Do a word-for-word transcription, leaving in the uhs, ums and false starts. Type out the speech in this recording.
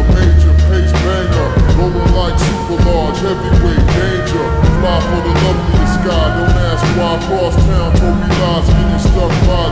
a major pace banger, rolling like super large, heavyweight danger. Fly for the loveliest sky, don't ask why. Cross town, told me lies, getting stuck by